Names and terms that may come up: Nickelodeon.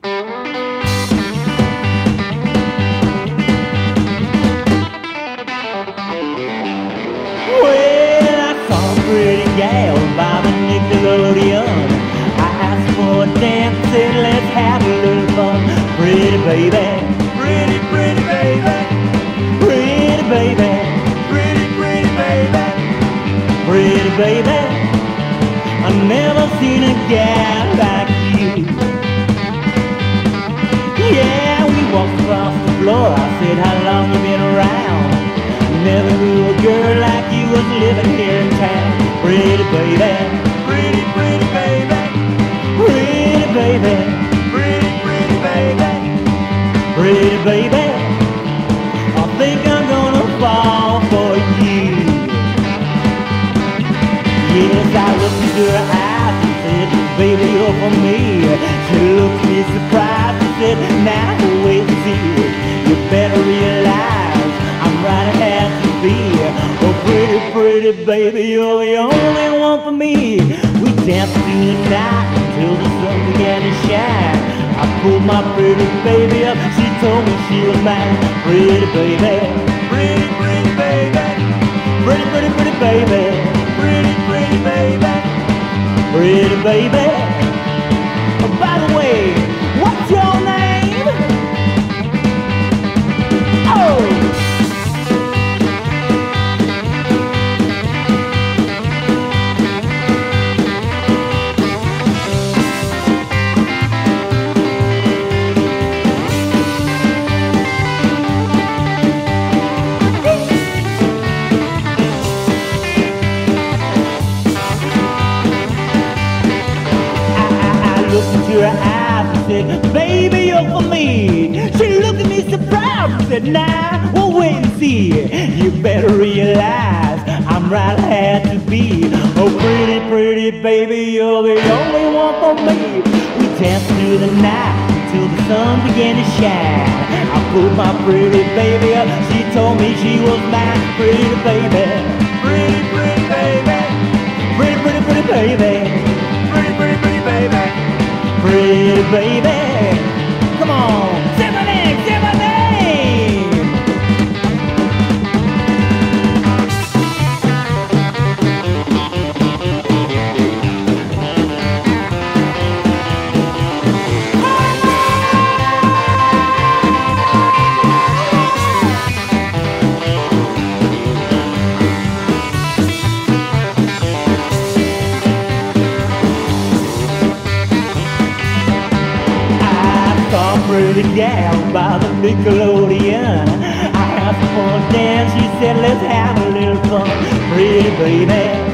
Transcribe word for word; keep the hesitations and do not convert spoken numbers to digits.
Well, I saw a pretty gal by the Nickelodeon. I asked for a dance and let's have a little fun. Pretty baby, pretty, pretty baby, pretty baby, pretty, pretty baby, pretty baby. I've never seen a gal like you. Yeah, we walked across the floor. I said, how long you been around? Never knew a girl like you was living here in town. Pretty baby, pretty, pretty baby, pretty baby, pretty, pretty baby, pretty baby. I think I'm gonna fall for you. Yes, I looked into her eyes and said, baby, you're for me. She looked me surprised and said, now we'll wait and see. You better realize I'm right ahead to be. Oh, pretty, pretty baby, you're the only one for me. We danced through the night until the sun began to shine. I pulled my pretty baby up, she told me she was mine. Pretty baby, pretty, pretty baby, pretty, pretty, pretty baby, pretty, pretty baby, pretty baby. Oh, by the way, what's your name? Oh! Her eyes and said, baby, you're for me. She looked at me surprised and said, nah, we'll wait and see. You better realize I'm right ahead to be. Oh, pretty, pretty baby, you're the only one for me. We danced through the night till the sun began to shine. I pulled my pretty baby up, she told me she was mine. Pretty baby, pretty, pretty baby, pretty, pretty, pretty baby, pretty, pretty, pretty baby, pretty baby. Come on, say my name, say my name. Pretty gal by the Nickelodeon. I asked for a dance, she said, let's have a little fun. Pretty baby.